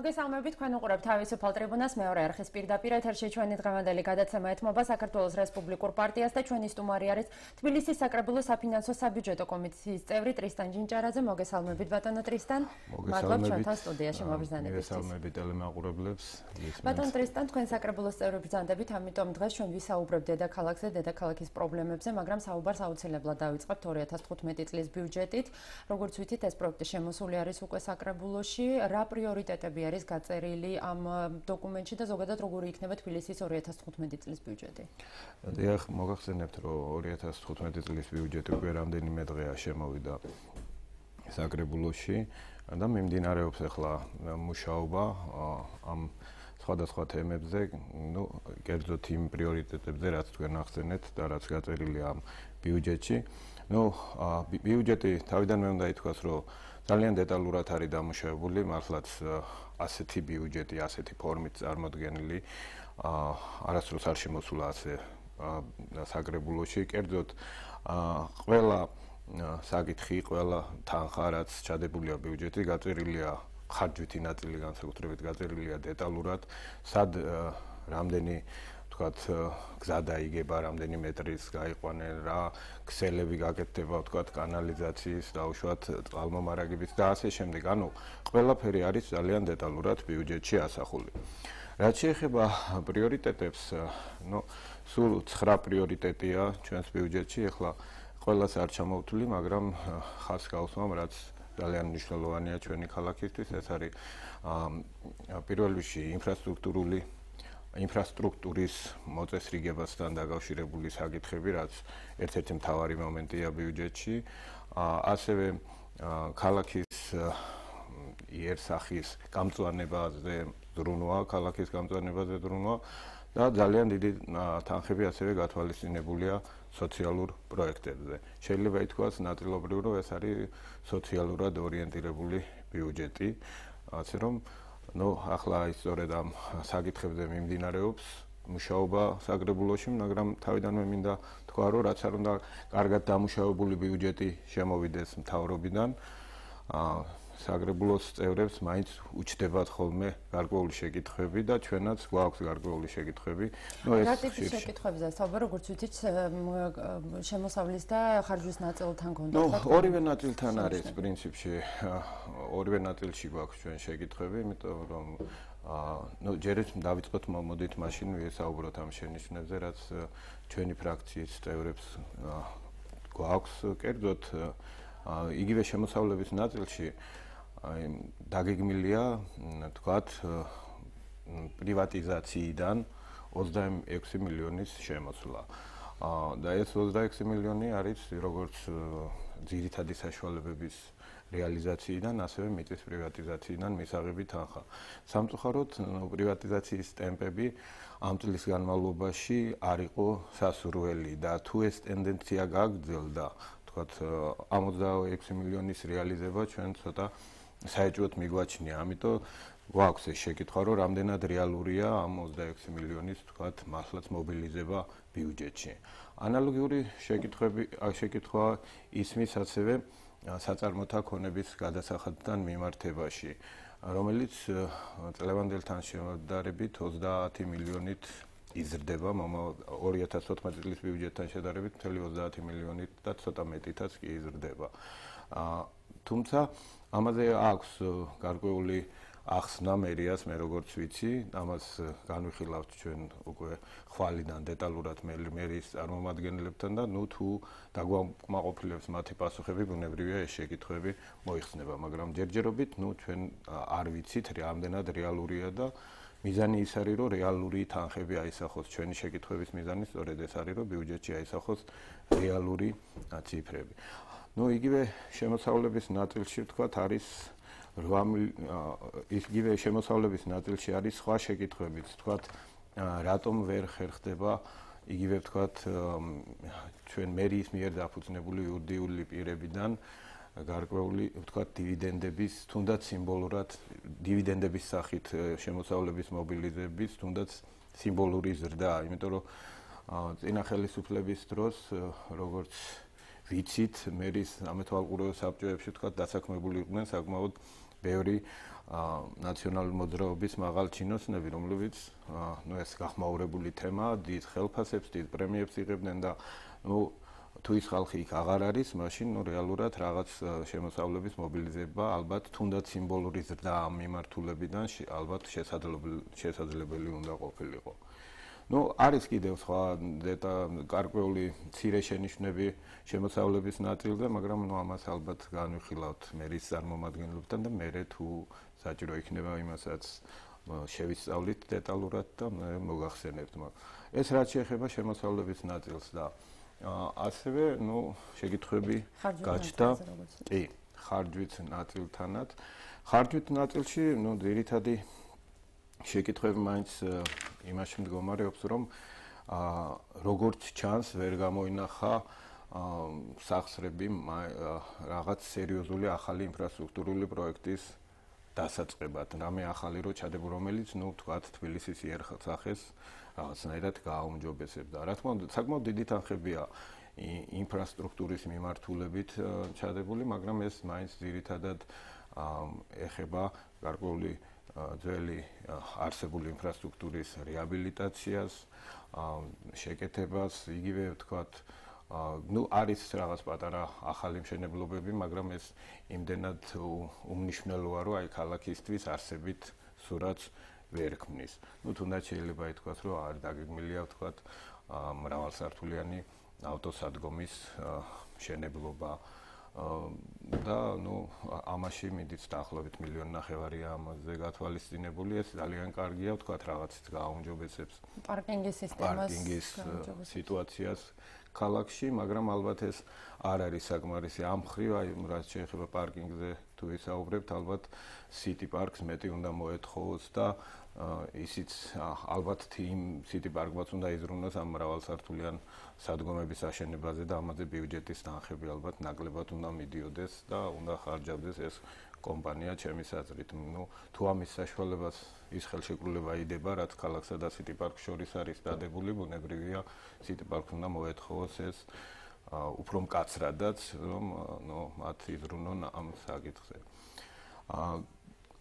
მოგესალმებით თქვენ უყურებთ თავისუფალ ტრიბუნას მეორე არხის პირდაპირ ეთერში ჩვენი დღევანდელი გადაცემა ეთმობა საქართველოს რესპუბლიკურ პარტიას და ჩვენი სტუმარი არის თბილისის საკრებულო საფინანსო საბიუჯეტო კომიტეტის წევრი ტრისტან ჯინჯარაძე. მოგესალმებით ბატონო ტრისტან. მადლობთ ჩვენთან სტუდიაში მობრძანებისთვის. მოგესალმებით ტელემაყურებლებს. ბატონო ტრისტან, თქვენ საკრებულოს წევრი ბრძანდებით, ამიტომ დღეს ჩვენ ვისაუბრებთ დედაქალაქზე, დედაქალაქის პრობლემებზე, მაგრამ საუბარს აუცილებლად დავიწყებთ 2015 წლის ბიუჯეტით. როგორც ვთქვით, ეს პროექტი შემოსული არის უკვე საკრებულოში. რა პრიორიტეტები არის გაწერილი ამ დოკუმენტში და ზოგადად როგორი იქნება თბილისის 2015 წლის ბიუჯეტი? დიახ, მოგახსენებთ, რომ 2015 წლის ბიუჯეტი უკვე რამდენიმე დღეა შემოვიდა საკრებულოში და მიმდინარეობს ახლა მუშაობა ამ სხვადასხვა თემებზე, ну, კერძოდ იმ პრიორიტეტებზე, რაც თქვენ ახსენეთ და რაც გაწერილი ამ ბიუჯეტში. ну, ბიუჯეტი თავიდანვე უნდა ითქვას, რომ ძალიან დეტალურად არის დამუშავებული, მართლაც ასეთი ბიუჯეტი, ასეთი ფორმით წარმოდგენილი არასდროს არ შემოსულა ასე საკრებულოში. კერძოდ ყველა საკითხი, ყველა თანხა, რაც ჩადებულია ბიუჯეტში, გაწერილია ხარჯვითი ნაწილი განსაკუთრებით გაწერილია დეტალურად, სად რამდენი გზა დაიგება, რამდენი მეტრის გაიყვანენ რა, ქსელები გაკეთდება, თქვათ კანალიზაციის, დაუშვათ წყალმომარაგების და ასე შემდეგ. ანუ ყველაფერი არის ძალიან დეტალურად ბიუჯეტში ასახული. რაც შეეხება პრიორიტეტებს, ну, სულ 9 პრიორიტეტია ჩვენს ბიუჯეტში, ეხლა ყველას არ ჩამოვთვლი, მაგრამ ხას გავუსვამ, რაც ძალიან მნიშვნელოვანია ჩვენი ქალაქისთვის, ეს არის პირველ რიგში ინფრასტრუქტურის მოწესრიგებასთან დაკავშირებული საკითხები, რაც ერთ-ერთი მთავარი მომენტია ბიუჯეტში. ასევე ქალაქის იერსახის გამწვანებაზე ზრუნვა, ქალაქის გამწვანებაზე ზრუნვა და ძალიან დიდი თანხები ასევე გათვალისწინებულია სოციალურ პროექტებზე. შეიძლება ითქვას ნაწილობრივ, რომ ეს არის სოციალურად ორიენტირებული ბიუჯეტი, ასე რომ ну, ახლა სწორედ ამ საკითხებზე მიმდინარეობს მუშაობა საკრებულოში, მაგრამ თავიდანვე მინდა თქვა, რომ რაც არ უნდა კარგად დამუშავებული ბიუჯეტი შემოვიდეს მთავრობიდან, საკრებულოს წევრებს მაინც უჩდებათ ხოლმე გარკვეული შეკითხვები და ჩვენაც გვაქვს გარკვეული შეკითხვები. რა ტიპის შეკითხვებია საუბარი, როგორც ვთქვით, შემოსავლის და ხარჯვის ნაწილთან გონდა? ორივე ნაწილთან არის პრინციპში, ორივე ნაწილში გვაქვს ჩვენ შეკითხვები, იმიტომ რომ ну, ჯერაც დავიწყოთ, მოდით მაშინ ვისაუბროთ ამ შენიშვნებზე, რაც ჩვენი ფრაქციის წევრებს გვაქვს. კერძოდ იგივე შემოსავლების ნაწილში დაგეგმილია, თქვათ, პრივატიზაციიდან 26 მილიონის შემოსვლა. და ეს 26 მილიონი არის როგორც ძირითადი საშუალებების რეალიზაციიდან, ასევე მიწის პრივატიზაციიდან მისაღები თანხა. სამწუხაროდ, პრივატიზაციის ტემპები ამ წლის განმავლობაში არ იყო სასურველი და თუ ეს ტენდენცია გაგრძელდა, თქვათ, 26 მილიონის რეალიზება ჩვენ ცოტა საეჭვოდ მიგვაჩნია. ამიტომ გვაქვს ეს შეკითხვა, რომ რამდენად რეალურია ამ 26 მილიონის, თქვათ, მართლაც მობილიზება ბიუჯეტში. ანალოგიური შეკითხვა ისმის ასევე საწარმოთა ქონების გადასახადთან მიმართებაში, რომელიც წლევანდელთან შედარებით 30 მილიონით იზრდება, 2014 წლის ბიუჯეტთან შედარებით 30 მილიონით და ცოტა მეტითაც კი იზრდება. თუმცა ამაზე აქვს გარკვეული ახსნა მერიას, მე როგორც ვიცი, ამას განვიხილავთ ჩვენ უკვე ხვალიდან დეტალურად მერიის წარმომადგენლებთან და ნუ თუ დაგვამაყოფილებს მათი პასუხები, ბუნებრივია ეს შეკითხვები მოიხსნება, მაგრამ ჯერჯერობით ნუ ჩვენ არ ვიცით რამდენად რეალურია და მიზანი ის არის, რომ რეალური თანხები აისახოს. ჩვენი შეკითხვების მიზანი სწორედ ეს არის, რომ ბიუჯეტში აისახოს რეალური ციფრები. ну, იგივე შემოსავლების ნაწილში, თქვათ, არის იგივე შემოსავლების ნაწილში არის სხვა შეკითხვებიც, თქვათ, რატომ ვერ ხერხდება იგივე, თქვათ, ჩვენ მერიის მიერ დაფუძნებული იურიდიული პირებიდან გარკვეული, ვთქვათ, დივიდენდების, თუნდაც სიმბოლურად დივიდენდების სახით შემოსავლების მობილიზების, თუნდაც სიმბოლური ზრდა, იმიტომ რომ წინა ხელისუფლების დროს, როგორც ვიცით, მერის ამეთვალყურეო საბჭოებში, ვთქვათ, დასაქმებული იყვნენ საკმაოდ ბევრი ნაციონალურ მოძრაობის მაღალ ჩინოსნები, რომლებიც ნუ ეს გახმაურებული თემაა, დიდ ხელფასებს, დიდ პრემიებს იღებდნენ და ნუ თუ ის ხალხი იქ აღარ არის, მაშინ ნუ რეალურად რაღაც შემოსავლების მობილიზება, ალბათ თუნდაც სიმბოლური ზრდა ამ მიმართულებიდან ალბათ შესაძლებელი უნდა ყოფილიყო. ნუ არის კიდევ სხვა დეტა გარკვეული ცირე შენიშვნები შემოსავლების ნაწილზე, მაგრამ ნუ ამას ალბათ განვიხილავთ მერის წარმომადგენლებთან და მერე თუ საჭირო იქნება იმასაც შევისწავლით დეტალურად და მოგახსენებთ. ეს რაც შეეხება შემოსავლების ნაწილს და ასევე ნუ შეკითხვები გაჩნდა. კი, ხარჯვის ნაწილთანაც. ხარჯვის ნაწილში ნუ ძირითადი შეკითხვები მაინც იმაში მდგომარეობს, რომ როგორც ჩანს ვერ გამოინახა სახსრები რაღაც სერიოზული ახალი ინფრასტრუქტურული პროექტის დასაწყებად. რამე ახალი რო ჩადება, რომელიც ნუ თქვათ თბილისის იერსახეს რაღაცნაირად გააუმჯობესებდა. რა თქმა უნდა, საკმაოდ დიდი თანხებია ინფრასტრუქტურის მიმართულებით ჩადებული, მაგრამ ეს მაინც ძირითადად ეხება გარკვეული ძველი არსებული ინფრასტრუქტურის რეაბილიტაციას, შეკეთებას, იგივე ვთქვათ, ну არის რაღაც პატარა ახალი მშენებლობები, მაგრამ ეს იმდენად უმნიშვნელოა, რომ აი ქალაქისთვის არსებით სურათს ვერ ქმნის. Ну თუნდაც შეიძლება ითქვას, რომ არ დაგეგმილია ვთქვათ მრავალსართულიანი ავტოსადგომის მშენებლობა. და ნუ ამაში მიდით დაახლოებით 1.5 მილიონია ამაზე გათვალისწინებული, ეს ძალიან კარგია, ვთქვათ, რაღაცით გააუმჯობესებს პარკინგის სიტუაციას ქალაქში, მაგრამ ალბათ ეს არ არის საკმარისი ამ მხრივ, აი რაც შეეხება პარკინგზე თუ ვისაუბრებთ, ალბათ სიტი პარკს მეტი უნდა მოეთხოვოს და ისიც ალბათ იმ სიტი პარკმაც უნდა იზრუნოს ამ მრავალსართულიან სადგომების აშენებაზე და ამაზე ბიუჯეტის თანხები ალბათ ნაკლებად უნდა მიდიოდეს და უნდა ხარჯავდეს ეს კომპანია ჩემი აზრით. ნუ თუ ამის საშუალებას ის ხელშეკრულება იდება, რაც ქალაქსა და სიტი პარკს შორის არის დადებული, ბუნებრივია სიტი პარკს უნდა მოეთხოვოს ეს უფრო მკაცრადაც, რომ ნუ მათ იზრუნონ ამ საკითხზე.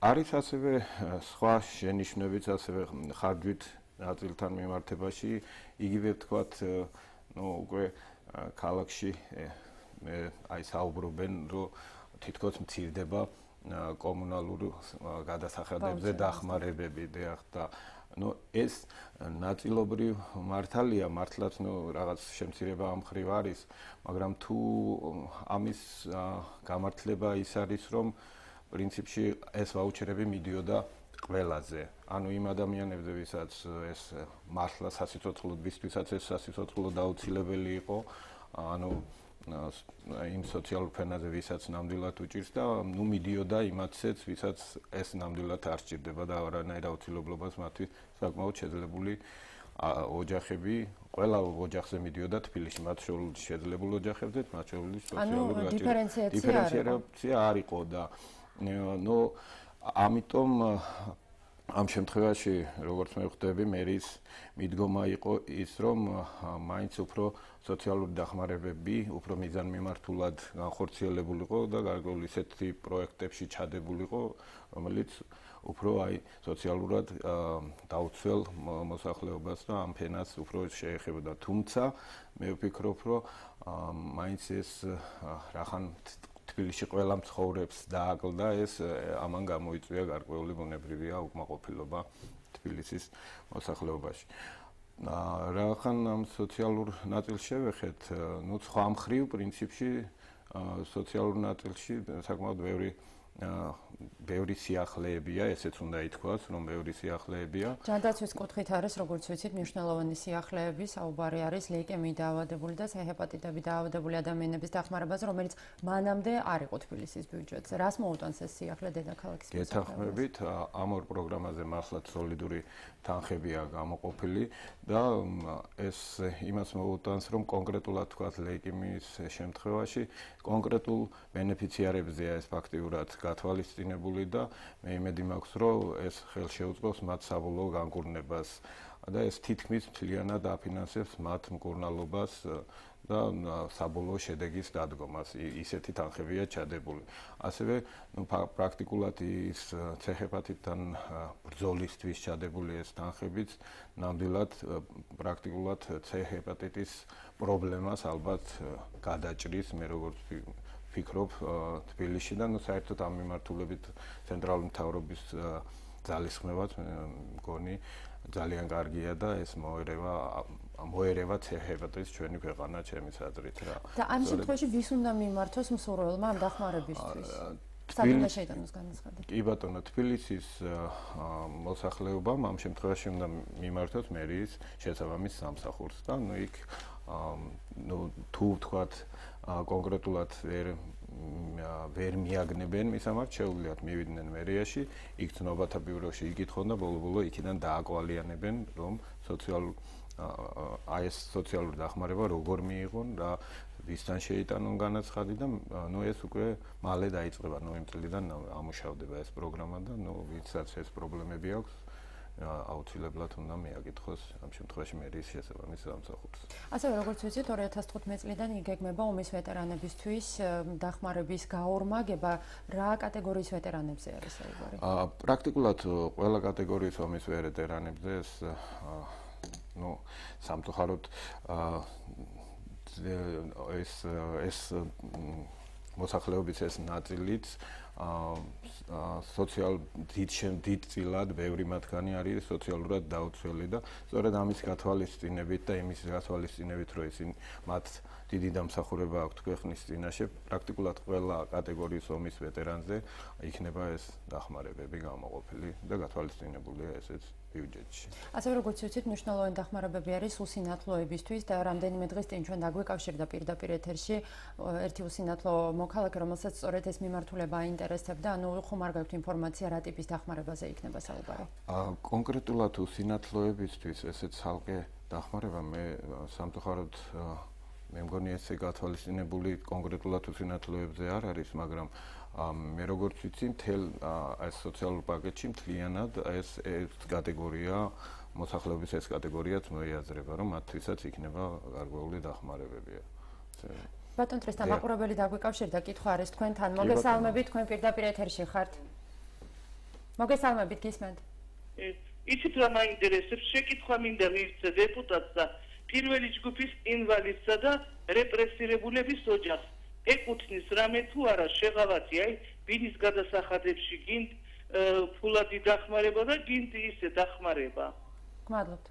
არის ასევე სხვა შენიშვნებიც ასევე ხარჯვით ნაწილთან მიმართებაში, იგივე ვთქვათ, ну უკვე ქალაქში აი საუბრობენ, რომ თითქოს მცირდება კომუნალურ გადასახადებზე დახმარებები და ну ეს ნაწილობრივ მართალია, მართლაც ну რაღაც შემცირება ამ ხრივ არის, მაგრამ თუ ამის გამართლება ის არის, რომ პრინციპში ეს ვაუჩერები მიდიოდა ყველაზე. ანუ იმ ადამიანებზე, ვისაც ეს მართლა სასიცოცხლოებისთვისაც ეს სასიცოცხლო დაუცილებელი იყო, ანუ იმ სოციალურ ფენაზე, ვისაც ნამდვილად უჭირს და ნუ მიდიოდა იმათაც, ვისაც ეს ნამდვილად არ სჭირდება და არანაირ აუცილებლობას მათთვის საკმაოდ შეძლებული ოჯახები, ყველა ოჯახზე მიდიოდა თბილისში, მათ შორის შეძლებულ ოჯახებზე, მათ შორის სოციალური დიფერენციაცია არ იყო და ну ამიტომ ამ შემთხვევაში როგორც მე ხვდები მერის მიდგომა იყო ის, რომ მაინც უფრო სოციალური დახმარებები უფრო მიზანმიმართულად განხორციელებულიყო და გარკვეულ ისეთი პროექტებში ჩადებულიყო, რომელიც უფრო აი სოციალურად დაუცველ მოსახლეობას და ამ ფენას უფრო შეეხებოდა, თუმცა მე ვფიქრობ, რომ მაინც ეს რახან თბილისში ყველა მცხოვრებს დააკლდა, ეს ამან გამოიწვია გარკვეული ბუნებრივია უკმაყოფილება თბილისის მოსახლეობაში. რახან ამ სოციალურ ნაწილს შევეხეთ, ну სხვა მხრივ პრინციპში სოციალურ ნაწილში საკმაოდ ბევრი სიახლეებია, ესეც უნდა ითქვას, რომ ბევრი სიახლეებია. ჯანდაცვის კუთხით არის, როგორც ვიცით, მნიშვნელოვანი სიახლეები, საუბარი არის ლეიკემიით დაავადებული და ჰეპატიტებით დაავადებული ადამიანების დახმარებაზე, რომელიც მანამდე არ იყო თბილისის ბიუჯეტზე. რას მოუტანს ეს სიახლე დედაქალაქის მოსახლეობას? გეთანხმებით, ამ ორ პროგრამაზე მართლაც სოლიდური თანხებია გამოყოფილი და ეს იმას მოუტანს, რომ კონკრეტულად თქვათ ლეიკემიის შემთხვევაში კონკრეტულ ბენეფიციარებზეა ეს ფაქტიურად გათვალისწინებული და მე იმედი მაქვს, რომ ეს ხელშეუწყობს მათ საბოლოო განკურნებას და ეს თითქმის მთლიანად აფინანსებს მათ მკურნალობას და საბოლოო შედეგის დადგომას ისეთი თანხებია ჩადებული. ასევე პრაქტიკულად ის ცეხებათიდან ბრძოლისთვის ჩადებული ეს თანხებიც ნამდვილად პრაქტიკულად ცეხებათის პრობლემას ალბათ გადაჭრის მე როგორც ფიქრობ თბილისიდან საერთოდ ამ მიმართულებით ცენტრალური მთავრობის ძალისხმევაც მგონი ძალიან კარგია და ეს მოერევა ცეხებათის ჩვენი ქვეყანა ჩემს აზრით რა. და ამ შემთხვევაში ვის უნდა მიმართოს მსურველმა ამ დახმარებისთვის? საგანია შეიტანოს განაცხადი. კი ბატონო, თბილისის მოსახლეობამ ამ შემთხვევაში უნდა მიმართოს მერიის შესაბამის სამსახურს და იქ თუ ვთქვათ კონკრეტულად ვერ მიაგნებენ მის ამარ შეუძლიათ მივიდნენ მერიაში, იქ ცნობათა ბიუროში იკითხონ და ბოლო-ბოლო იქიდან დააკვალიანებენ, რომ სოციალური დახმარება როგორ მიიღონ და ვისთან შეიტანონ განაცხადი და ეს უკვე მალე დაიწყება, იმ წლიდან ამუშავდება ეს პროგრამა და ვისაც ეს პრობლემები აქვს აუცილებლად უნდა მიაკითხოს ამ შემთხვევაში მერიის შესაბამის სამსახურს. ასევე როგორც ვთქვით, 2015 წლიდან იგეგმება ომის ვეტერანებისთვის დახმარების გაორმაგება. რა კატეგორიის ვეტერანებზე არის საუბარი? პრაქტიკულად ყველა კატეგორიის ომის ვეტერანებზე ეს სამწუხაროდ ეს მოსახლეობის ეს ნაწილიც დიდწილად ბევრი მათგანი არის სოციალურად დაუცველი და სწორედ ამის გათვალისწინებით და იმის გათვალისწინებით, რომ ისინი მათ დიდი დამსახურება აქვთ ქვეყნის წინაშე, პრაქტიკულად ყველა კატეგორიის ომის ვეტერანზე იქნება ეს დახმარებები გამოყოფილი და გათვალისწინებულია ესეც ბიუჯეტში. ასევე როგორც ვთქვით, მნიშვნელოვანი დახმარებები არის უსინათლოებისთვის და რამდენიმე დღის წინ ჩვენ დაგვეკავშირდა პირდაპირ ეთერში ერთი უსინათლო მოქალაქე, რომელსაც სწორედ ეს მიმართულება აინტერესებდა, ხომ არ გაქვთ ინფორმაცია რა ტიპის დახმარებაზე იქნება საუბარი? კონკრეტულად უსინათლოებისთვის ესეც ალყე დახმარება მე სამწუხაროდ მე მგონი ესე გათვალისწინებული კონკრეტულად უსინათლოებზე არ არის, მაგრამ მე როგორც ვიცი, მთელ ეს სოციალურ პაკეტში მთლიანად ეს კატეგორია მოსახლეობის ეს კატეგორიაც მოიაზრება, რომ მათთვისაც იქნება გარკვეული დახმარებებია. ბატონ ტრესტა, მაყურებელი დაგვიკავშირდა, კითხვა არის თქვენთან. მოგესალმებით, თქვენ პირდაპირ ეთერში ხართ. მოგესალმებით, გისმენთ. იცით რა მაინტერესებს? შეკითხვა მინდა მივცე დეპუტატსა. პირველი ჯგუფის ინვალიდსა და რეპრესირებულების ოჯახს. ეკუთვნის რამე თუ არა შეღავათი, ვინის გადასახადებში გინდ ფულადი დახმარება და გინდ ისე დახმარება. გმადლობთ.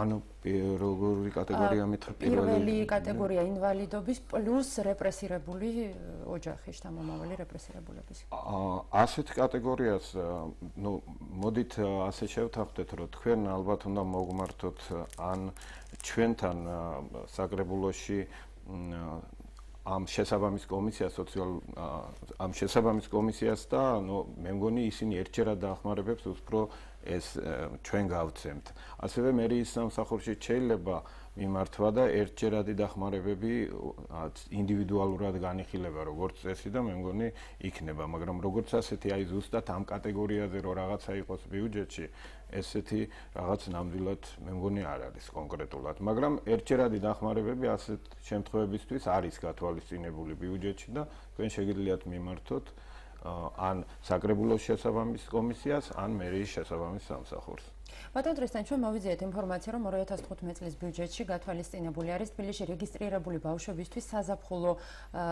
ანუ როგორი კატეგორია მითხრა? პირველი კატეგორია ინვალიდობის პლუს რეპრესირებული ოჯახის შთამომავალი რეპრესირებულების. ასეთ კატეგორიას, მოდით ასე შევთანხმდეთ, რომ თქვენ ალბათ უნდა მოგმართოთ ან ჩვენთან საკრებულოში ამ შესაბამის კომისიას და მე მგონი ისინი ერთჯერად დაახმარებებს უფრო ეს ჩვენ გავცემთ. ასევე მერიის სამსახურში შეიძლება მიმართვა და ერთჯერადი დახმარებები ინდივიდუალურად განიხილება, როგორც წესი და მე მგონი იქნება, მაგრამ როგორც ასეთი ზუსტად ამ კატეგორიაზე რო რაღაცა იყოს ბიუჯეტში, ესეთი რაღაც ნამდვილად მე მგონი არ არის კონკრეტულად, მაგრამ ერთჯერადი დახმარებები ასეთ შემთხვევებისთვის არის გათვალისწინებული ბიუჯეტში და თქვენ შეგიძლიათ მიმართოთ ან საკრებულოს შესაბამის კომისიას, ან მერიის შესაბამის სამსახურს. ბატონ ტრესტან, ჩვენ მოვიძიეთ ინფორმაცია, რომ 2015 წლის ბიუჯეტში გათვალისწინებული არის თბილისში რეგისტრირებული ბავშვებისთვის საზაფხულო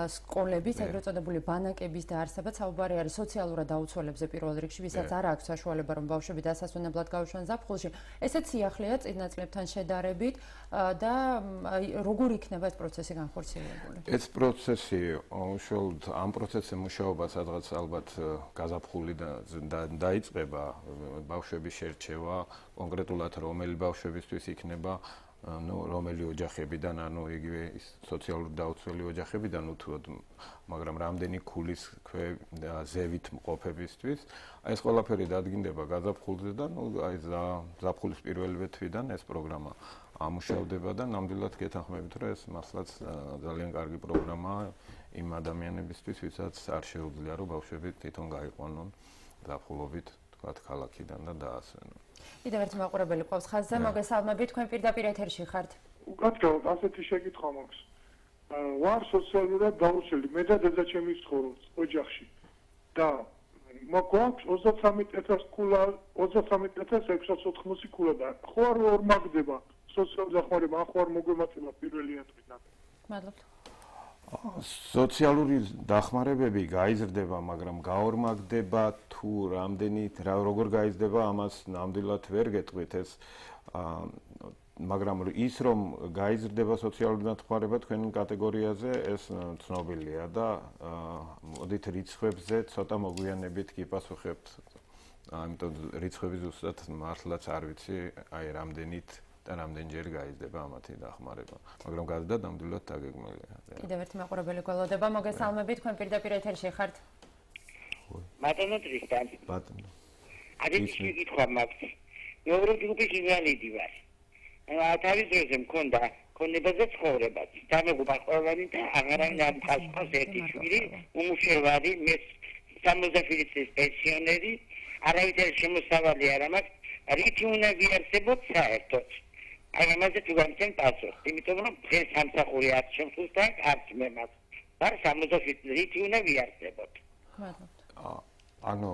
სკოლების, ეგრეთ წოდებული ბანაკების დაარსება. საუბარი არის სოციალურად დაუცველებზე პირველ რიგში, ვისაც არ აქვს საშუალება, რომ ბავშვები დასასვენებლად გაუშვან ზაფხულში. ესეც სიახლეა წინა წლებთან შედარებით და როგორ იქნება ეს პროცესი განხორციელებული? ეს პროცესი, უშუალოდ ამ პროცესზე მუშაობა სადღაც ალბათ გაზაფხულიდან დაიწყება, ბავშვების შერჩევა კონკრეტულად რომელი ბავშვებისთვის იქნება, რომელი ოჯახებიდან, იგივე სოციალურად დაუცველი ოჯახებიდან უთუოდ, მაგრამ რამდენი ქულის ზევით მყოფებისთვის. ეს ყველაფერი დადგინდება გაზაფხულზე და ზაფხულის პირველივე თვიდან ეს პროგრამა ამუშავდება და ნამდვილად გეთანხმებით, რომ ეს მასაც ძალიან კარგი პროგრამაა იმ ადამიანებისთვის, ვისაც არ შეუძლია, რომ ბავშვები თვითონ გაიყვანონ ზაფხულობით ქალაქიდან და დაასვენონ. კიდევ ერთი მაყურებელი ყავს ხაზზე. მოგესალმებით, თქვენ პირდაპირ ეთერში ხართ. გათხოვთ ასეთი შეკითხვა მაქვს. Ვარ სოციალურად დაუცველი, მე და დედაჩემი ვცხოვრობთ ოჯახში და მოგვაქვს 33680 ქულა და ხო არ მოგდება სოციალური დახმარება, ხო არ მოგვემატება პირველი ათვიდან. მადლობთ. სოციალური დახმარებები გაიზრდება, მაგრამ გაორმაგდება თუ რამდენი როგორ გაიზრდება, ამას ნამდვილად ვერ გეტყვით ეს მაგრამ ის რომ გაიზრდება სოციალური დახმარება თქვენ კატეგორიაზე ეს ცნობილია და მოდით რიცხვებზე ცოტა მოგვიანებით გიპასუხებთ. ამიტომ რიცხვები ზუსტად მართლაც არ ვიცი, აი რამდენით და რამდენჯერ გაიზრდება ამათი დახმარება, მაგრამ გაზდა ნამდვილად დაგეგმილია. კიდევ ერთი მაყურებელი გველოდება, მოგესალმებით, თქვენ პირდაპირ ეთერში ხართ. ბატონო ტრისტანი. ბატონო. არის შეკითხვა მაქვს. მეორე ჯგუფის ინვალიდი ვარ. თავის დროზე მქონდა ქონებაზე ცხოვრებაც დამეგუბა ყველანი და აღარავინ არ მყავს ერთი შვილი უმუშევარი მე 67 წლის პენსიონერი არავითარი შემოსავალი არ მაქვს რითი უნდა ვიარსებოთ საერთოდ აი ამაზე თუ გამცენ პასუხი იმიტომ რომ დღეს სამსახური არ შემსუსთან არც მე მაქვს და 67 წლის რითი უნდა ვიარსებოთ ანუ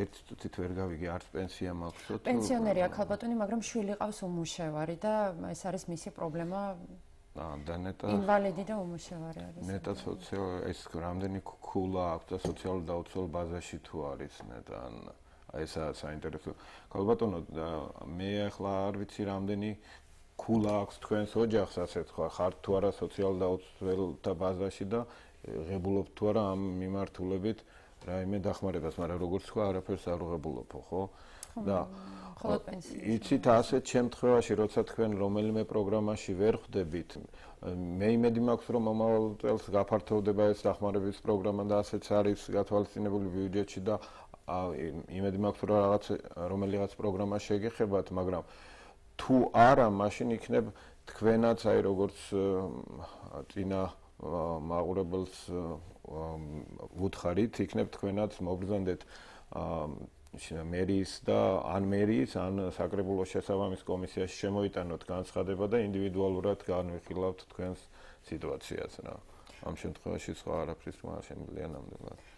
ერთ წუთით ვერ გავიგე არც პენსია მაქვს თო პენსიონერია ხალბატონი მაგრამ შვილი ყავს უმუშევარი და ეს არის მისი პრობლემა და ნეტა ინვალიდი და უმუშევარი არის ნეტა ეს რამდენი ქულა აქვს და სოციალურ დაუცველ ბაზაში თუ არის ნეტა ესა საინტერესო ხალბატონო მე ახლა არ ვიცი რამდენი ქულა აქვს თქვენს ოჯახს ასე თქვა ხართ თუ არა სოციალურ დაუცველთა ბაზაში და ღებულობთ თუ არა ამ მიმართულებით რაიმე დახმარებას, მაგრამ როგორც თქვა, არაფერს არ უღებულობ, ხო? და ხოლოდ პენსია. იცით, ასეთ შემთხვევაში, როცა თქვენ რომელიმე პროგრამაში ვერ ხვდებით, მე იმედი მაქვს, რომ მომავალ წელს გაფართოვდება ეს დახმარების პროგრამა და ასეც არის გათვალისწინებული ბიუჯეტში და იმედი მაქვს, რომ რომელიღაც პროგრამა შეგეხებათ, მაგრამ თუ არა, მაშინ იქნებ თქვენაც აი როგორც წინა მაყურებელს ვუთხარით, იქნებ თქვენაც მობრძანდეთ მერიის და ან მერიის, ან საკრებულოს შესაბამის კომისიაში შემოიტანოთ განცხადება და ინდივიდუალურად განვიხილავთ თქვენს სიტუაციას რა. ამ შემთხვევაში სხვა არაფრის რა შემიძლია ნამდვილად.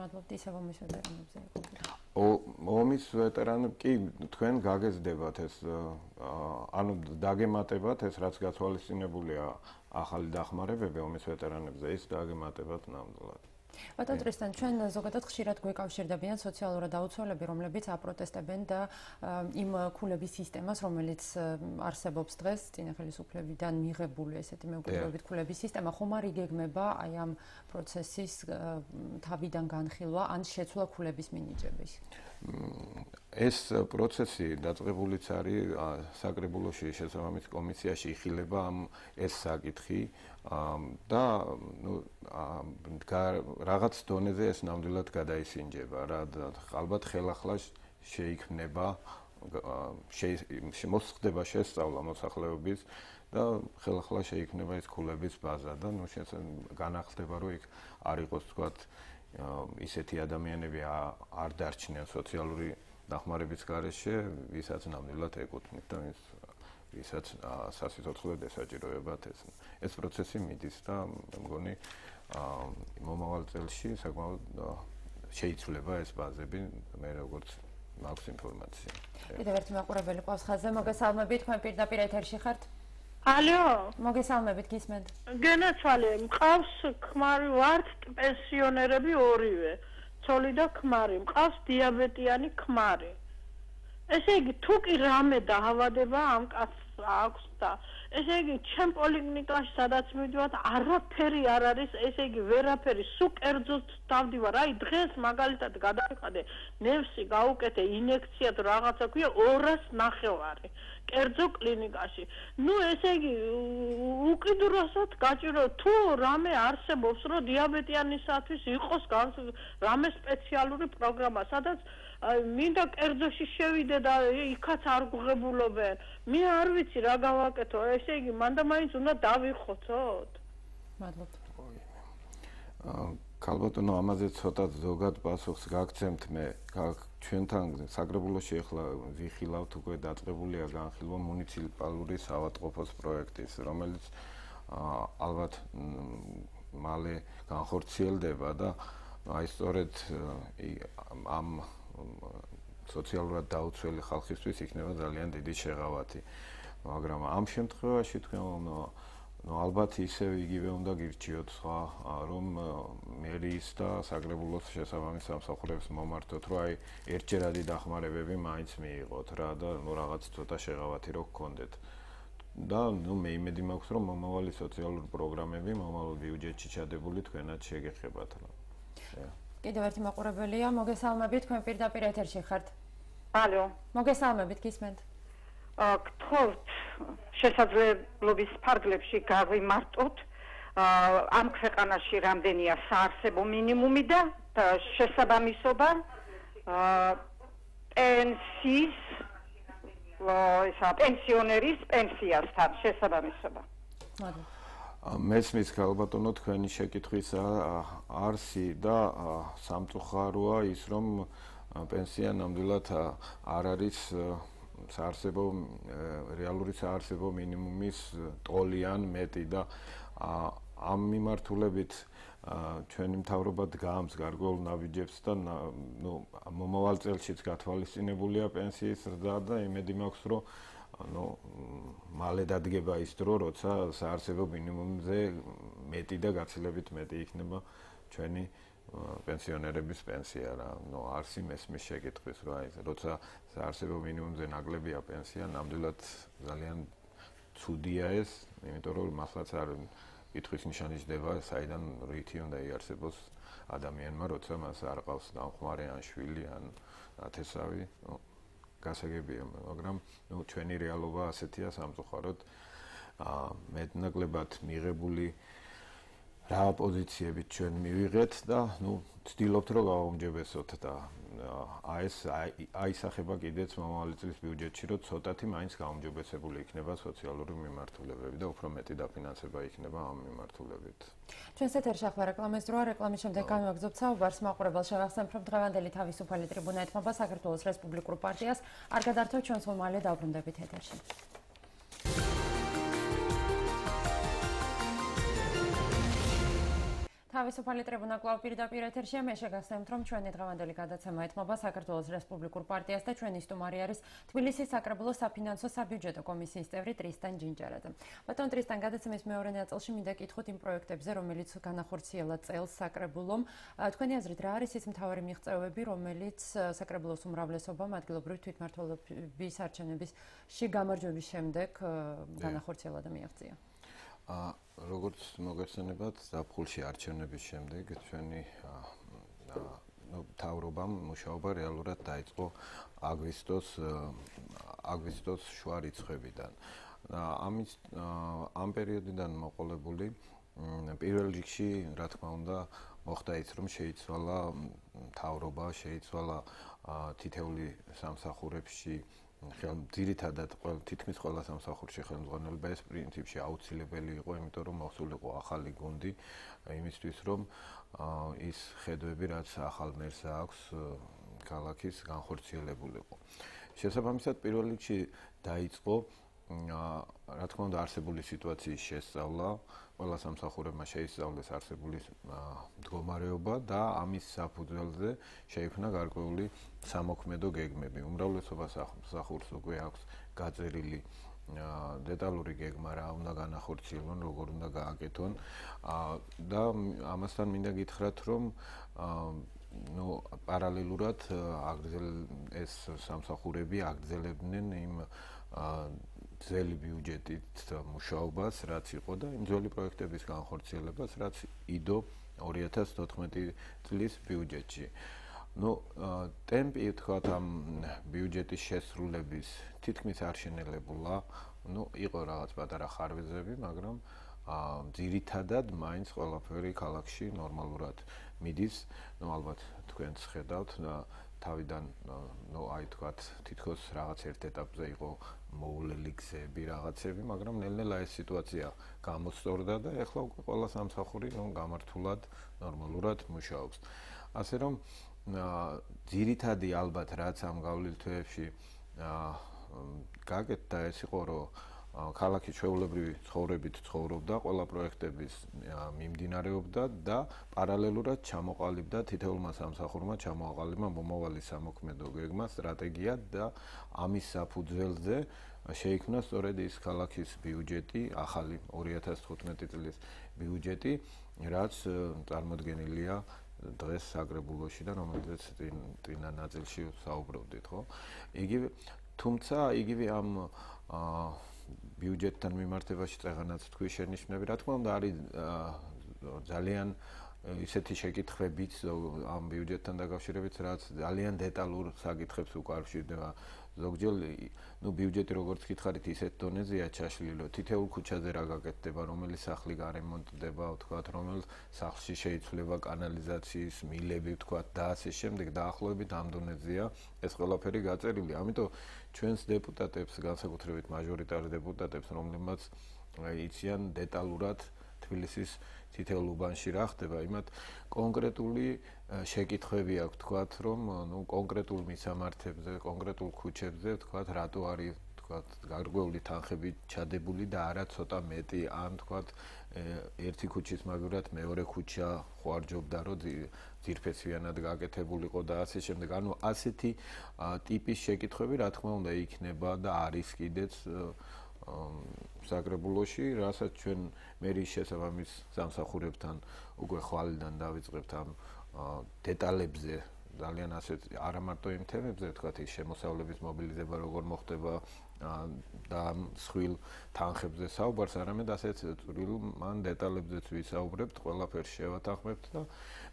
მადლობთ ისევ ომის ვეტერანებზე. ომის ვეტერანები კი თქვენ გაგეზდებათ ეს ანუ დაგემატებათ ეს რაც გათვალისწინებულია ახალი დახმარებები ომის ვეტერანებზე ის დაგემატებათ ნამდვილად. Ბატონ ტრისტან, ჩვენ ზოგადად ხშირად გვეკავშირდებიან სოციალურად დაუცველები, რომლებიც აპროტესტებენ და იმ ქულების სისტემას, რომელიც არსებობს დღეს, წინა ხელისუფლებიდან მიღებული ესეთი მეკუთვნებით ქულების სისტემა, ხომ არ იგეგმება აი ამ პროცესის თავიდან განხილვა ან შეცვლა ქულების მინიჭების? ეს პროცესი დაწყებულიც არის საკრებულოში შესაბამის კომისიაში იხილება ამ ეს საკითხი და ნუ რაღაც დონეზე ეს ნამდვილად გადაისინჯება რა ალბათ ხელახლა შეიქმნება მოსხდება შესწავლა მოსახლეობის და ხელახლა შეიქმნება ეს ქულების ბაზა და ნუ განახლდება რომ იქ არ იყოს თქვათ ისეთი ადამიანები არ დარჩნენ სოციალური დახმარების გარეშე, ვისაც ნამდვილად ეკუთვნით და ვისაც სასიცოცხლოდ ესაჭიროებათ ეს. ეს პროცესი მიდის და მე მგონი მომავალ წელში საკმაოდ შეიცვლება ეს ბაზები, მე როგორც მაქვს ინფორმაცია. კიდევ ერთი მაყურებელი ყავს ხაზზე, მოგესალმებით, თქვენ პირდაპირ ეთერში ხართ? ალო, მოგესალმებით, გისმენთ. გენაცვალე, მყავს ქმარი ვართ პენსიონერები ორივე. ცოლი და ქმარი, მყავს დიაბეტიანი ქმარი. ესე იგი, თუ კი რამე დაავადება ამ კაცს აქვს და ესე იგი, ჩემ პოლიკლინიკაში სადაც მივდივარ, არაფერი არ არის, ესე იგი, ვერაფერი, სულ კერძოდ დავდივარ. აი, დღეს მაგალითად გადავიხადე, ნევსი გავუკეთე ინექცია თუ რაღაცა ქვია 200 ნახევარი. კერძო კლინიკაში. Ну ესე იგი უკიდურესად გაჭირო თუ რამე არსებობს რომ დიაბეტიანისათვის იყოს რამე სპეციალური პროგრამა, სადაც მინდა კერძოში შევიდე და იქაც არ გუღებულობენ. მე არ ვიცი რა გავაკეთო. ესე იგი მანდა მაინც უნდა დავიხოცოთ. მადლობთ. ქალბატონო, ამაზე ცოტა ზოგად პასუხს გაგცემთ მე. ჩვენთან საგრებულოში ახლა ვიხილავთ უკვე დაწყებულია განხილვა მუნიციპალური საავადმყოფოს პროექტის, რომელიც ალბათ მალე განხორციელდება და აი სწორედ ამ სოციალურად დაუცველი ხალხისთვის იქნება ძალიან დიდი შეღავათი. მაგრამ ამ შემთხვევაში თქვენ ალბათ ისევ იგივე უნდა გირჩიოთ სხვა, რომ მერიის და საგრებულოს შესაბამის სამსახურებს მომართოთ, რომ აი ერთჯერადი დახმარებები მაინც მიიღოთ რა და რაღაც ცოტა შეღავათი რო გქონდეთ. და მე იმედი მაქვს, რომ მომავალი სოციალური პროგრამები მომავალ ბიუჯეტში ჩადებული თქვენაც შეგეხებათ რა. Კიდევ ერთი მაყურებელია, მოგესალმებით, თქვენ პირდაპირ ეთერში ხართ. ალო. მოგესალმებით, გისმენთ. გთხოვთ შესაძლებლობის ფარგლებში გავიმარტოთ ამ ქვეყანაში რამდენია საარსებო მინიმუმი და შესაბამისობა პენსიის პენსიონერის პენსიასთან შესაბამისობა. მადლობთ. მესმის ქალბატონო, თქვენი შეკითხვის არსი და სამწუხაროა ის, რომ პენსია ნამდვილად არ არის საარსებო რეალური საარსებო მინიმუმის ტოლიან მეტი და ამ მიმართულებით ჩვენი მთავრობად გაამს გარკვეულ ნაბიჯებს და ნუ მომავალ წელშიც გათვალისწინებულია პენსიის ზრდა და იმედი მაქვს, რომ მალე დადგება ის დრო, როცა საარსებო მინიმუმზე მეტი და გაცილებით მეტი იქნება ჩვენი პენსიონერების პენსია რა. არსი მესმის შეკითხვის რა, როცა საარსებო მინიმუმზე ნაკლებია პენსია, ნამდვილად ძალიან ცუდია ეს, იმიტომ რომ მასაც არ კითხვის ნიშანი ჯდება, საიდან რითი უნდა იარსებოს ადამიანმა, როცა მას არ ყავს დამხმარე ან შვილი ან ათესავი. გასაგებია, მაგრამ ჩვენი რეალობა ასეთია სამწუხაროდ. მეტნაკლებად მიღებული რა პოზიციებით ჩვენ მივიღეთ და ვცდილობთ რომ გავაუმჯობესოთ და აი სახება კიდეც მომავალი წლის ბიუჯეტში რომ ცოტათი მაინც გაუმჯობესებული იქნება სოციალური მიმართულებები და უფრო მეტი დაფინანსება იქნება ამ მიმართულებით. ჩვენს ეთერში ახლა რეკლამის დროა, რეკლამის შემდეგ გამოვაგზავნებთ საუბარს მაყურებელს. შევახსენებ, რომ დღევანდელი თავისუფალი ტრიბუნა ეთმობა საქართველოს რესპუბლიკურ პარტიას. არ გადართოთ ჩვენს მომავალ დაუბრუნდებით ეთერში. თავისუფალი ტრიბუნა კვლავ პირდაპირ ეთერშია. მე შეგახსენებთ, რომ ჩვენი დღევანდელი გადაცემა ეთმობა საქართველოს რესპუბლიკურ პარტიას და ჩვენი სტუმარი არის თბილისის საკრებულოს საფინანსო საბიუჯეტო კომისიის წევრი ტრისტან ჯინჯერაძე. ბატონ ტრისტან, გადაცემის მეორე ნაწილში მინდა გითხოთ იმ პროექტებზე, რომელიც განახორციელა წელს საკრებულომ. თქვენი აზრით, რა არის ის მთავარი მიღწევები, რომელიც საკრებულოს უმრავლესობამ ადგილობრივი თვითმმართველობის არჩევნებში გამარჯვების შემდეგ განახორციელა და მიაღწია? როგორც მოგეხსენებათ, ზაფხულში არჩევნების შემდეგ ჩვენი მთავრობამ მუშაობა რეალურად დაიწყო აგვისტოს შუა რიცხვებიდან. ამ პერიოდიდან მოყოლებული პირველ რიგში, რა თქმა უნდა, მოხდა ის, რომ შეიცვალა მთავრობა, შეიცვალა თითეული სამსახურებში ძირითადად თითქმის ყველა სამსახურში ხელმძღვანელობა ეს პრინციპში აუცილებელი იყო, იმიტომ რომ მოსულიყო ახალი გუნდი იმისთვის, რომ ის ხედვები, რაც ახალ მერს აქვს ქალაქის, განხორციელებულიყო. შესაბამისად, პირველ რიგში დაიწყო, რა თქმა უნდა, არსებული სიტუაციის შესწავლა, ყველა სამსახურებმა შეისწავლეს არსებული მდგომარეობა და ამის საფუძველზე შეიქმნა გარკვეული სამოქმედო გეგმები. უმრავლესობა სამსახურს უკვე აქვს გაწერილი დეტალური გეგმა, რა უნდა განახორციელონ, როგორ უნდა გააკეთონ და ამასთან მინდა გითხრათ, რომ პარალელურად ეს სამსახურები აგრძელებდნენ იმ ძველი ბიუჯეტით მუშაობას, რაც იყო და იმ ძველი პროექტების განხორციელებას, რაც იდო 2014 წლის ბიუჯეტში. No, tempi utha tam budgeti shes rulebis. Titmit arshenele bulla. No, igorats badara xarvezebi, magram ძირითადად მაინც ყველაფერი ქალაქში ნორმალურად მიდის. ნუ ალბათ თქვენ შეხედავთ თავიდან ნუ აი თქვათ თითქოს რაღაც ერთ ეტაპზე იყო მოულელი გზები რაღაცები, მაგრამ ნელ-ნელა ეს სიტუაცია გამოსწორდა და ეხლა უკვე ყველა სამსახური ნუ გამართულად ნორმალურად მუშაობს. ასე რომ ძირითადი ალბათ რაც ამ გავლილ თვეებში გაკეთდა ეს იყო რომ ქალაქი ჩვეულებრივი ცხოვრებით ცხოვრობდა, ყველა პროექტების მიმდინარეობდა და პარალელურად ჩამოყალიბდა თითოეულმა სამსახურმა, ჩამოაყალიბა მომავალი სამოქმედო გეგმა, სტრატეგია და ამის საფუძველზე შეიქმნა სწორედ ის ქალაქის ბიუჯეტი, ახალი 2015 წლის ბიუჯეტი, რაც წარმოდგენილია დღეს საგრებულოში და რომელზეც წინა ნაწილში საუბრობდით, ხო? იგივე, თუმცა იგივე ამ ბიუჯეტთან მიმართებაში წეღანაც თქვი შენიშნები, რა თქმა უნდა, არის ძალიან ისეთი შეკითხვებიც ამ ბიუჯეტთან დაკავშირებით, რაც ძალიან დეტალურ საკითხებს უკავშირდება. ზოგჯერ, ნუ ბიუჯეტი როგორც გითხარით, ისეთ დონეზეა ჩაშლილი, თითოეულ ქუჩაზე რა გაკეთდება, რომელი სახლი გარემონტდება, ვთქვათ, რომელ სახლში შეიცვლება კანალიზაციის მილები, ვთქვათ, და ასე შემდეგ, დაახლოებით ამ დონეზეა ეს ყველაფერი გაწერილი. ამიტომ ჩვენს დეპუტატებს, განსაკუთრებით მაჟორიტარ დეპუტატებს, რომლებმაც იციან დეტალურად თბილისის თითოეულ უბანში რა ხდება, იმათ კონკრეტული შეკითხვები აქვს, თქვათ, რომ ნუ კონკრეტულ მისამართებზე, კონკრეტულ ქუჩებზე, თქვათ, რატო არის, თქვათ, გარკვეული თანხები ჩადებული და არა ცოტა მეტი, ან თქვათ, ერთი ქუჩის მაგალითად მეორე ქუჩა ხო არჯობდა, რომ ძირფესვიანად გაკეთებულიყო და ასე შემდეგ. ანუ ასეთი ტიპის შეკითხვები, რა თქმა უნდა, იქნება და არის კიდეც საგრებულოში, რასაც ჩვენ მერიის შესაბამის სამსახურებთან უკვე ხვალიდან დავიწყებთ ამ დეტალებზე, ძალიან ასე არა მარტო იმ თემებზე, თქვათ, ის შემოსავლების მობილიზება როგორ მოხდება და მსხვილ თანხებზე საუბარს, არამედ ასეთ წვრილ მან დეტალებზეც ვისაუბრებთ, ყველაფერს შევათანხმებთ და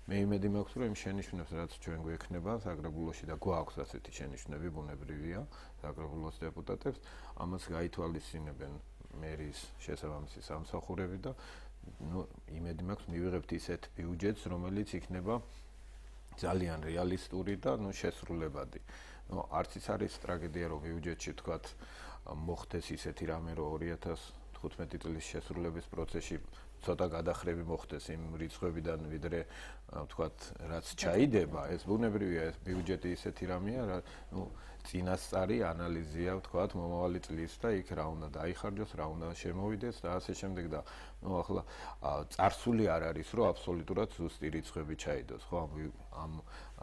მე იმედი მაქვს, რომ იმ შენიშვნებს, რაც ჩვენ გვექნება საგრებულოში და გვაქვს ასეთი შენიშვნები, ბუნებრივია, საგრებულოს დეპუტატებს, ამას გაითვალისწინებენ მერიის შესაბამისი სამსახურები და ნუ იმედი მაქვს მივიღებთ ისეთ ბიუჯეტს, რომელიც იქნება ძალიან რეალისტური და ნუ შესრულებადი. ნუ არც ის არის ტრაგედია, რომ ბიუჯეტში თქვათ მოხდეს ისეთი რამე, რომ 2015 წლის შესრულების პროცესში ცოტა გადახრები მოხდეს იმ რიცხვებიდან, ვიდრე თქვათ, რაც ჩაიდება, ეს ბუნებრივია, ეს ბიუჯეტი ისეთი რამეა, რა ნუ წინასწარი ანალიზია, თქვათ, მომავალი წლის და იქ რა უნდა დაიხარჯოს, რა უნდა შემოვიდეს და ასე შემდეგ და ნუ ახლა წარსული არ არის, რომ აბსოლუტურად ზუსტი რიცხვები ჩაიდოს, ხო,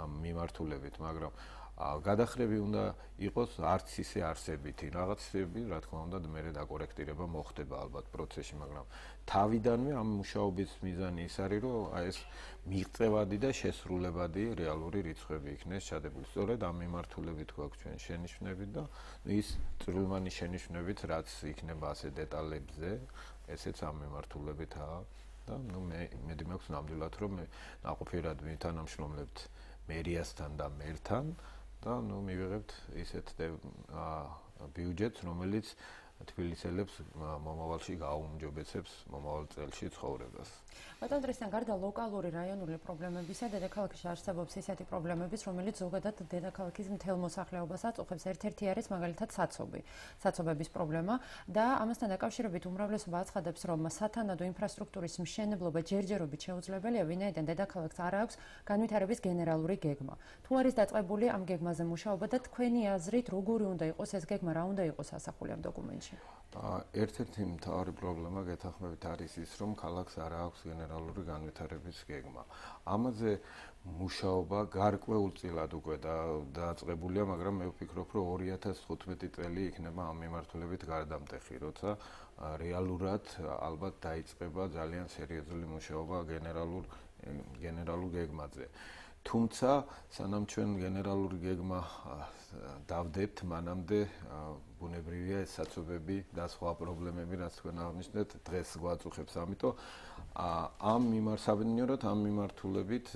ამ მიმართულებით, მაგრამ გადახრები უნდა იყოს არც ისე არსებითი, რაღაცები, რა თქმა უნდა, მერე დაკორექტირება მოხდება ალბათ პროცესში, მაგრამ თავიდანვე ამ მუშაობის მიზანი ის არის, რომ ეს მიღწევადი და შესრულებადი რეალური რიცხვები იქნეს ჩადებული. სწორედ ამ მიმართულებით გვაქვს ჩვენ შენიშვნები და ის წვრილმანი შენიშვნებით, რაც იქნება ასე დეტალებზე, ესეც ამ მიმართულებითაა და ნუ მე მედი მაქვს ნამდვილად, რომ ნაყოფიერად ვითანამშრომლებთ მერიასთან და მერთან და ნუ მივიღებთ ისეთ ბიუჯეტს, რომელიც თბილისელებს მომავალში გააუმჯობესებს მომავალ წელში ცხოვრებას. ბატონ დრესთან, გარდა ლოკალური რაიონული პრობლემებისა, დედაქალაქში არსებობს ისეთი პრობლემებიც, რომელიც ზოგადად დედაქალაქის მთელ მოსახლეობას აწუხებს. ერთ-ერთი არის მაგალითად საცობი, საცობების პრობლემა და ამასთან დაკავშირებით უმრავლესობა აცხადებს, რომ სათანადო ინფრასტრუქტურის მშენებლობა ჯერჯერობით შეუძლებელია, ვინაიდან დედაქალაქს არ აქვს განვითარების გენერალური გეგმა. თუ არის დაწყებული ამ გეგმაზე მუშაობა და თქვენი აზრით, როგორი უნდა იყოს ეს გეგმა, რა უნდა იყოს ასახული ამ დოკუმენტში? ერთ-ერთი მთავარი პრობლემა გეთახმებით არის ის, რომ ქალაქს არ აქვს გენერალური განვითარების გეგმა. ამაზე მუშაობა გარკვეულწილად უკვე დაწყებულია, მაგრამ მე ვფიქრობ, რომ 2015 წელი იქნება ამ მიმართულებით გარდამტეხი, როცა რეალურად ალბათ დაიწყება ძალიან სერიოზული მუშაობა გენერალურ გეგმაზე. თუმცა, სანამ ჩვენ გენერალური გეგმა დავდებთ, მანამდე ბუნებრივია ეს საცობები და სხვა პრობლემები, რაც თქვენ აღნიშნეთ, დღეს გვაწუხებს. ამიტომ Am მიმარ საბედნიეროდ ამ მიმართულებით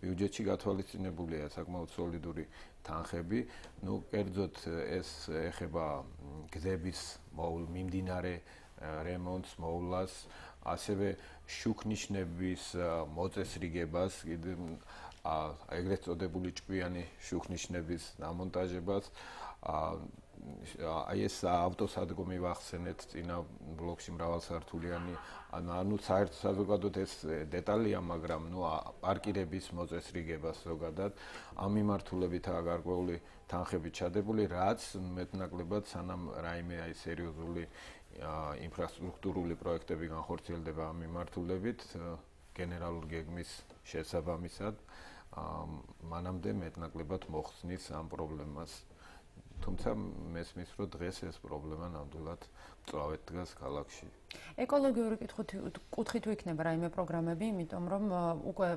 ბიუჯეტში გათვალისწინებულია საკმაოდ სოლიდური თანხები. Ну, კერძოდ ეს ეხება გზების მოულ მიმდინარე რემონტს, მოვლას, ასევე შუქნიშნების მოწესრიგებას, ეგრეთ წოდებული ჭკვიანი შუქნიშნების დამონტაჟებას Yes, ავტოსადგომი ვახსენეთ წინა ბლოკში მრავალსართულიანი ანუ საერთოდ ეს დეტალია, მაგრამ ნუ პარკირების მოწესრიგებას ზოგადად ამ მიმართულებითაა გარკვეული თანხები ჩადებული, რაც მეტნაკლებად სანამ რაიმე აი სერიოზული ინფრასტრუქტურული პროექტები განხორციელდება ამ მიმართულებით გენერალურ გეგმის შესაბამისად მანამდე მეტნაკლებად მოხსნის ამ პრობლემას თუმცა მესმის რომ დღეს ეს პრობლემა ნამდვილად წავეთ დგას ქალაქში. Ეკოლოგიური კუთხით უიქნება რაიმე პროგრამები, იმიტომ რომ უკვე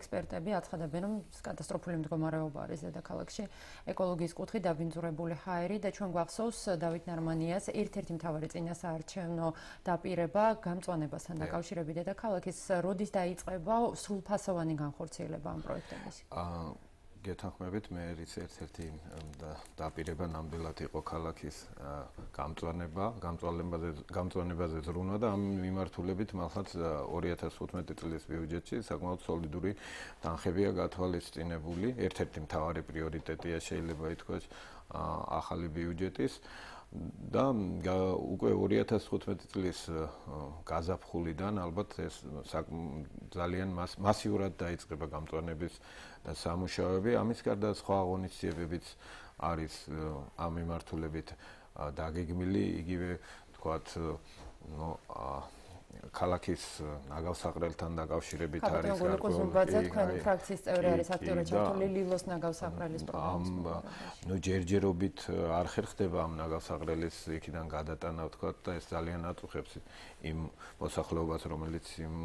ექსპერტები აცხადებენ რომ კატასტროფული მდგომარეობა არის დედაქალაქში. ეკოლოგიის კუთხით დაბინძურებული ჰაერი და ჩვენ გვახსოვს დავით ნარმანიას ერთ-ერთი მთავარი წინასაარჩევნო დაპირება გამწვანებასთან დაკავშირებით დედაქალაქის როდის დაიწყება სრულფასოვანი განხორციელება ამ პროექტების. გეთანხმებით მე ის ერთ-ერთი დაპირება ნამდვილად იყო ქალაქის გამწვანებაზე ზრუნა და ამ მიმართულებით მართლაც 2015 წლის ბიუჯეტში საკმაოდ სოლიდური თანხებია გათვალისწინებული, ერთ-ერთი მთავარი პრიორიტეტია შეიძლება ითქვას ახალი ბიუჯეტის და უკვე 2015 წლის გაზაფხულიდან ალბათ ეს ძალიან მასიურად დაიწყება გამწვანების სამუშაოები. ამის გარდა სხვა ღონისძიებებიც არის ამ მიმართულებით დაგეგმილი, იგივე თქვათ ქალაქის ნაგავსაყრელთან დაკავშირებით არის გარკვეული თქვენი ფრაქციის წევრი არის აქტიურად ჩართული ლილოს ნაგავსაყრელის პროგრამაში. ნუ ჯერჯერობით არ ხერხდება ამ ნაგავსაყრელის იქიდან გადატანა თქვა და ეს ძალიან აწუხებს იმ მოსახლეობას რომელიც იმ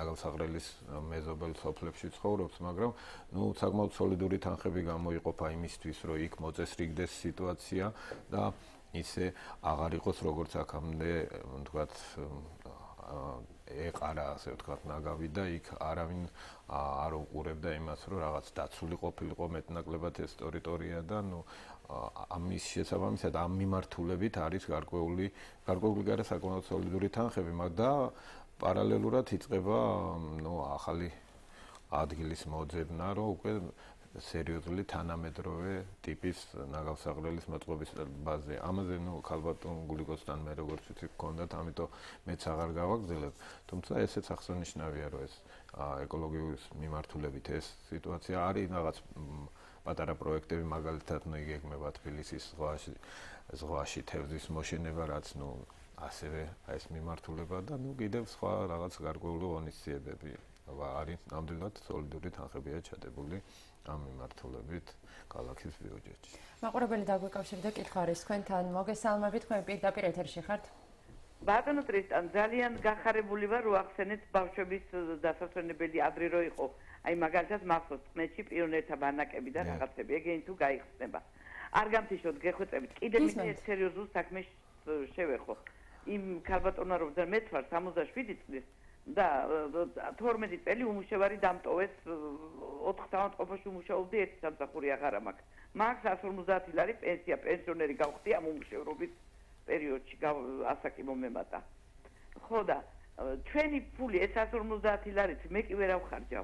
ნაგავსაყრელის მეზობელ სოფლებში ცხოვრობს, მაგრამ ნუ საკმაოდ სოლიდური თანხები გამოიყოფა იმისთვის რომ იქ მოწესრიგდეს სიტუაცია და ისე აღარ იყოს როგორც აქამდე თქვათ ეყარა ასე ვთქვათ ნაგავი და იქ არავინ არ უყურებდა იმას რომ რაღაც დაცული ყოფილიყო მეტნაკლებად ეს ტერიტორია და ნუ ამის შესაბამისად ამ მიმართულებით არის გარკვეული გარე საკმაოდ სოლიდური თანხები, მაგრამ პარალელურად იწყება ნუ ახალი ადგილის მოძებნა რომ უკვე სერიოზული თანამედროვე ტიპის ნაგავსაყრელის მოწყობის ბაზზე. ამაზე ნუ ქალბატონ გულიკოსთან მე როგორც ვთქვი გქონდათ, ამიტომ მეც აღარ გავაგზავნებ. თუმცა ესეც აღსანიშნავია, რომ ეს ეკოლოგიის მიმართულებით ეს სიტუაცია არის რაღაც პატარა პროექტები მაგალითად ნუ იგეგმება თბილისის ზღვაში თევზის მოშენება, რაც ნუ ასევე ეს მიმართულება და ნუ კიდევ სხვა რაღაც გარკვეული ღონისძიებები არის ნამდვილად სოლიდური თანხებია ჩადებული ამ მიმართულებით ქალაქის ბიუჯეტში. მაყურებელი დაგვიკავშირდა კითხვა არის თქვენთან. მოგესალმებით, თქვენ პირდაპირ ეთერში ხართ. ბატონო კრისტიან, ძალიან გახარებული ვარ, რომ ახსენეთ ბავშვების დასასვენებელი ადრე რო იყო. აი მაგალითად მახსოვს წმეთში პიონერთა ბანაკები და რაღაცები, ეგენი თუ გაიხსნება. არ გამთიშოთ, გეხვეწებით. კიდე მე სერიოზულ საქმეს შევეხო. იმ ქალბატონმა რო მეც ვარ 67 წლის და 12 წელი უმუშევარი დამტოვეს 4 თანამდებობაში უმუშავებდი, ერთი სამსახური აღარ მაქვს. მაქვს 150 ლარი პენსია, პენსიონერი გავხდი ამ უმუშევრობის პერიოდში, ასაკი მომემატა. ხო და ჩვენი ფული ეს 150 ლარიც მე კი ვერ ავხარჯავ.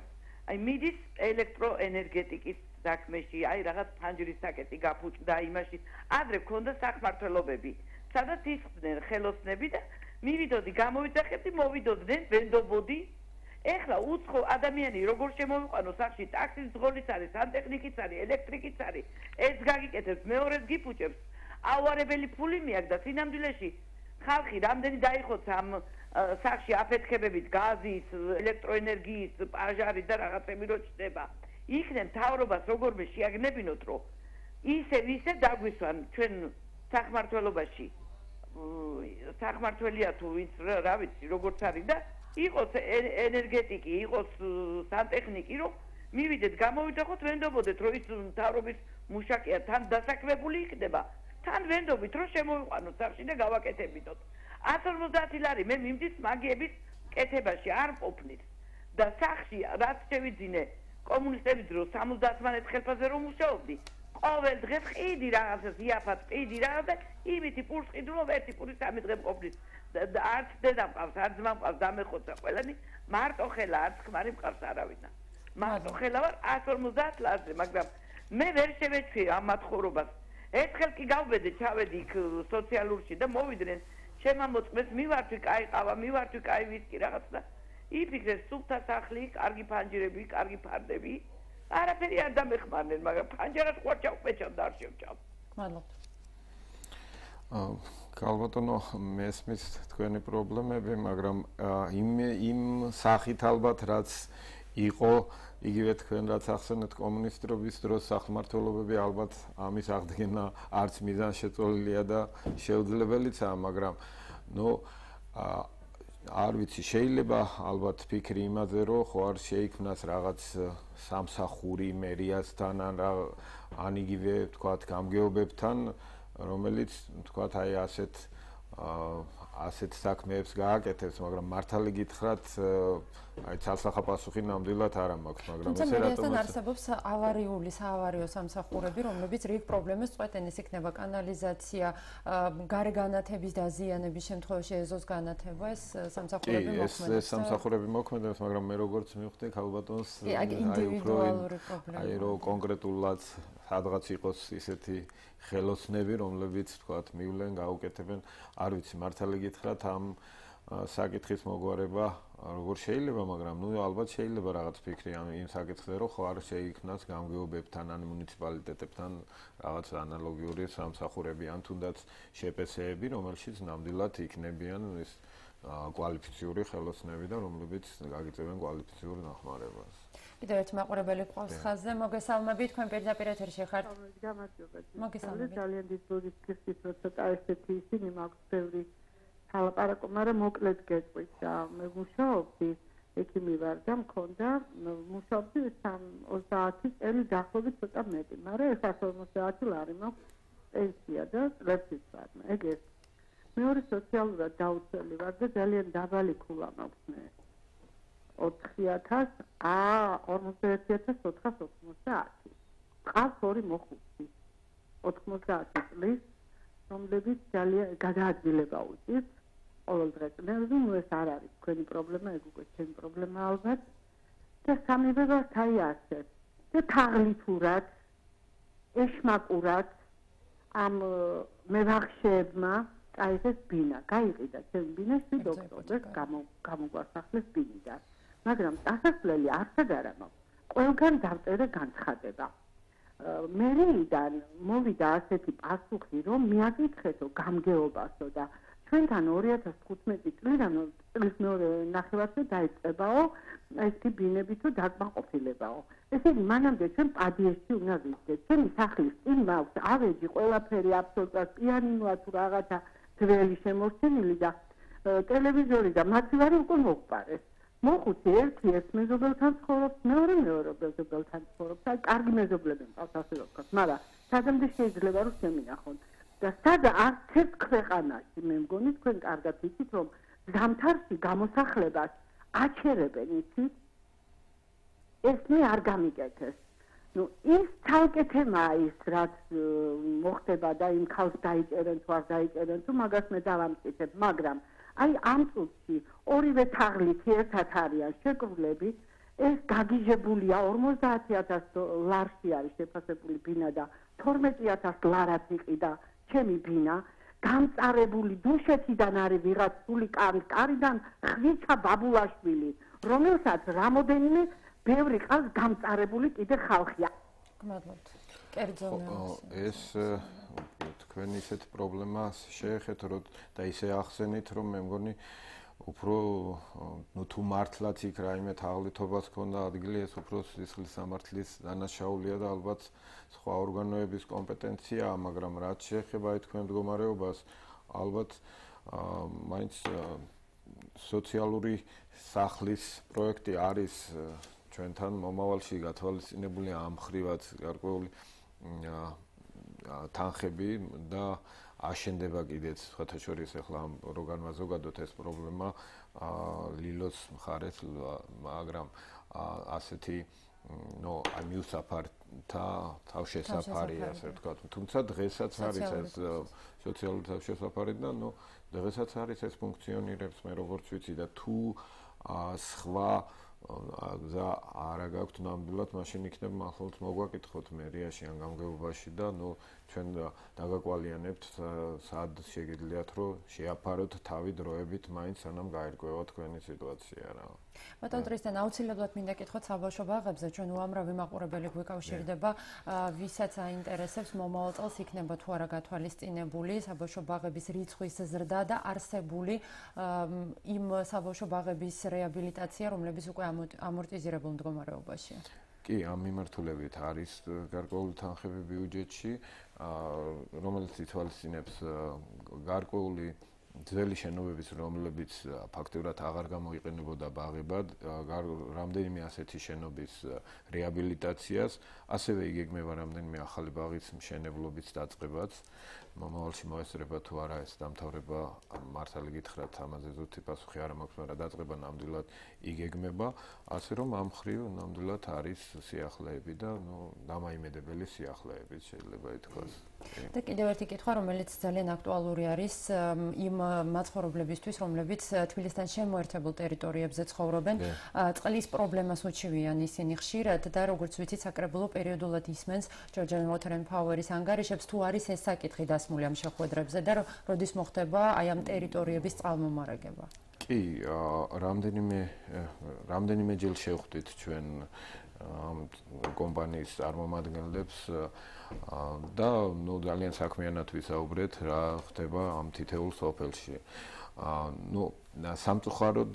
აი მიდის ელექტროენერგეტიკის საქმეში, აი რაღაც ფანჯრის საკეტი გაფუჭდა იმაში. ადრე გქონდა საკმართველობები, სადაც ისხდნენ ხელოსნები და მივიდოდი, გამოვიძახებდი, მოვიდოდნენ, ვენდობოდი. ეხლა უცხო ადამიანი როგორ შემოვიყვანო სახში, ტაქსის ზღოლიც არის, სანტექნიკიც არის, ელექტრიკიც არის. ეს გაგიკეთებს, მეორეს გიფუჭებს. აუარებელი ფული მიაქვს და სინამდვილეში ხალხი რამდენი დაიხოც ამ სახში აფეთქებებით, გაზის, ელექტროენერგიის, პაჟარი და რაღაცები რო ჩდება. იქნებ თავრობას როგორმე შეაგნებინოთ, რომ ისე დაგვისვან ჩვენ სახმართველობაში. საქმართველია თუ ვინც რა ვიცი როგორც არის და იყოს ენერგეტიკი, იყოს სანტექნიკი, რომ მივიდეთ გამოვიტახოთ, ვენდობოდეთ, რომ ის მთავრობის მუშაკია, თან დასაქმებული იქნება, თან ვენდობით, რომ შემოვიყვანოთ სახში და გავაკეთებინოთ. 150 ლარი მე მიმდის მაგიების კეთებაში არ ყოფნით და სახში რაც შევიძინე კომუნისტების დრო 70-მდე ხელფაზე რომ მუშაობდი ყოველ დღე ყიდი რაღაცას იაფად ყიდი რაღაცა იმითი პურს ყიდულ რომ ერთი პური 3 დღე მყოფნით არც დედა მყავს არც ძმა მყავს დამეხოცა ყველანი მარტო ხელა არც ხმარი მყავს არავინა მარტო ხელა ვარ 150 ლარზე მაგრამ მე ვერ შევეჩვი ამ მათხოვრობას ერთხელ კი გავბედე ჩავედი იქ სოციალურში და მოვიდნენ შემამოწმეს მივართვი კაი ყავა მივართვი კაი ვისკი რაღაც და იფიქრეს სუფთა სახლი კარგი ფანჯრები კარგი ფარდები არაფერი არ დამეხმარნენ მაგრამ ფანჯარას ყვარჩავ პეჩავ და არ შევჭავ მადლობთ ალბათონო მესმის თქვენი პრობლემები მაგრამ იმ სახით ალბათ რაც იყო იგივე თქვენ რაც ახსენეთ კომუნისტების დროს სახლმართლობები ალბათ ამის აღდგენა არც მიზანშეწოლილია და შეუძლებელიცაა მაგრამ ნუ არ ვიცი შეიძლება ალბათ ფიქრი იმაზე რომ ხო არ შეიქმნას რაღაც სამსახური მერიასთან ან იგივე თქვათ გამგეობებთან რომელიც თქვათ აი ასეთ საქმეებს გააკეთებს მაგრამ მართალი გითხრათ აი ცალსახა პასუხი ნამდვილად არ მაქვს მაგრამ ესე რა თქმა უნდა მერიასთან არსებობს ავარიული საავარიო სამსახურები რომლებიც რიგ პრობლემებს წყვეტენ ეს იქნება კანალიზაცია გარეგანათების დაზიანების შემთხვევაში ეზოს განათება ეს სამსახურები მოქმედებს ეს სამსახურები მოქმედებს მაგრამ მე როგორც მივხვდი ქალბატონს აი უფრო აი რო კონკრეტულად სადღაც იყოს ისეთი ხელოსნები რომლებიც თქვათ მივლენ გაუკეთებენ არ ვიცი მართალი გითხრათ ამ საკითხის მოგვარება როგორ შეიძლება მაგრამ ნუ ალბათ შეიძლება რაღაც ფიქრი ამ იმ საკითხზე რომ ხო არ შეიქმნას გამგეობებთან ან მუნიციპალიტეტებთან რაღაც ანალოგიური სამსახურები ან თუნდაც შეპსეები რომელშიც ნამდვილად იქნებიან ეს კვალიფიციური ხელოსნები და რომლებიც გაგიწევენ კვალიფიციურ ნახმარებას კიდევ ერთ მაყურებელი ყავს ხაზზე მოგესალმებით თქვენ პირდაპირ ეთერში ხართ მოგესალმებით ძალიან დიდ გიხდით პროცენტი ესეთი ისინი მაქვს ბევრი თალაპარაკო მაგრამ მოკლედ გეტყვით და მე მუშაობდი ექიმი ვარ და მქონდა მუშაობდი 30-30 წელი დაახლოებით ცოტა მეტი მაგრამ 150 ლარი მაქვს პენსია და რეცით ვარ ეგ ეს მეორე სოციალურად დაუცველი ვარ და ძალიან დაბალი ქულა მაქვს მე 4000 51490 ყავს ორი მოხუცი 90 წლის რომლებიც ძალიან გადაადგილება უწევს ყოველდღე ნუ ეს არ არის თქვენი პრობლემა ეგ უკვე ჩემი პრობლემა ალბათ და სამივე თაიასე და თაღლითურად ეშმაკურად ამ მევახშეებმა კაიზეს ბინა გაიყიდა ჩემი ბინა 7 ოქტომბერს გამოგვასახლეს ბინიდან მაგრამ დასასვლელი არც არ ამო. ყველგან დავწერე განცხადება. მერიდან მოვიდა ასეთი პასუხი, რომ მიაკითხეთო გამგეობასო და ჩვენთან 2015 წლის მეორე ნახევარზე დაიწყებაო ეს ბინებითო დაკმაყოფილებაო. ესე იგი მანამდე ჩვენ პადიესში უნდა ვიდეთ. ჩვენი სახლის წინ მაქვს ავეჯი ყველაფერი აბსოლუტურად პიანინოა თუ რაღაცა ძველი შემორჩენილი და ტელევიზორი და მაცივარი უკვე მოგპარეს. მოხუცი ერთი ეს მეზობელთან ცხოვრობს, მეორე მეზობელთან ცხოვრობს, აი კარგი მეზობლები მყავს ასე ვთქვათ, მაგრამ სადამდე შეიძლება რომ შემინახონ და სადა არც ერთ ქვეყანაში მე მგონი თქვენ კარგად იცით რომ ზამთარში გამოსახლებას აჩერებენ იცით ეს მე არ გამიკეთეს. ნუ ის თალკე თემაა ის რაც მოხდება და იმ ხალხს დაიჭერენ თუ არ დაიჭერენ თუ მაგას მე დავამტკიცებ, მაგრამ აი ამ წუთში ორივე თაღლით ერთად არიან შეკრულები ეს გაგიჟებულია 50000 ლარში არის შეფასებული ბინა და 12000 ლარად იყიდა ჩემი ბინა გამწარებული დუშეთიდან არის ვიღაც სული კარიდან ხვიჩა ბაბულაშვილი რომელსაც რამოდენიმე ბევრი ყავს გამწარებული კიდე ხალხია გმადლობთ კერძოდ ეს თქვენ ისეთ პრობლემას შეეხეთ რომ და ისე ახსენეთ რომ მე მგონი უფრო ნუ თუ მართლაც იქ რაიმე თაღლითობას ქონდა ადგილი ეს უფრო სისხლის სამართლის დანაშაულია და ალბათ სხვა ორგანოების კომპეტენციაა მაგრამ რაც შეეხება აი თქვენ მდგომარეობას ალბათ მაინც სოციალური სახლის პროექტი არის ჩვენთან მომავალში გათვალისწინებული ამ ხრივაც გარკვეული თანხები და აშენდება კიდეც სხვათაშორის ახლა რო განვაზოგადოთ ეს პრობლემა Lilos Mkhares Magram Aseti no Amyusapar Ta Taushesapari Asset Cotton Tunsa Dressaris Social Taushesaparidan, no Dressaris as functionaries Merovortsuzi, the two Swa za Aragak to Nambulat machine Mahot Mogakit Hot Meriashi and Gango Bashida, no Chenda Tagaqualianept Sad Shegiliatro, Shiaparot Tavid Roebit Minds and Amgaid Goyot Kwenisiduatsiana. But on Tristan Outsila got me naked hot Sabashoba, the John Wamra Vimak or Belikuka Shirdeba, Visata intercepts Momot, all sick number to Aragatualist in a bully, Sabashoba bis Ritsuis Zerdada, Arsebuli, Im Sabashoba bis rehabilitatia, Lebisuka. Amortizable მდგომარეობაში. Კი, ამ მიმართულებით არის გარკვეული თანხებები ბიუჯეტში, რომელიც ითვალისწინებს გარკვეული ძველი შენობების, რომლებიც ფაქტობრივად აღარ გამოიყენებოდა ბაღებად, რამდენიმე ასეთი შენობის რეაბილიტაციას, ასევე იგეგმება რამდენიმე ახალი ბაღის მშენებლობის დაწყებაც. მომავალში მოესწრება თუ არა ეს დამთავრება, მართალი გითხრათ, ამაზე ზუსტი პასუხი არ მაქვს, მაგრამ დაწყება ნამდვილად იგეგმება, ასე რომ ამ ხრივ ნამდვილად არის სიახლეები და დამაიმედებელი სიახლეები შეიძლება ითქვას. და კიდევ ერთი კითხვა, რომელიც ძალიან აქტუალური არის, იმ მაცხოვრებლებისთვის, რომლებიც თბილისთან შემოერთებულ ტერიტორიებზე ცხოვრობენ, წყლის პრობლემას უჩივიან ისინი ხშირად და როგორც ვიცით, საკრებულო პერიოდულად ისმენს ჯორჯიან როუთენფაუერის ანგარიშებს, თუ არის ეს საკითხი დასმული ამ შეხვედრებზე და როდის მოხდება აი ამ ტერიტორიების წყალმომარაგება. კი, რამდენიმე ჯერ შევხვდით ჩვენ კომპანიის წარმომადგენლებს და ძალიან საქმიანად ვისაუბრეთ რა ხდება ამ თითოეულ სოფელში. სამწუხაროდ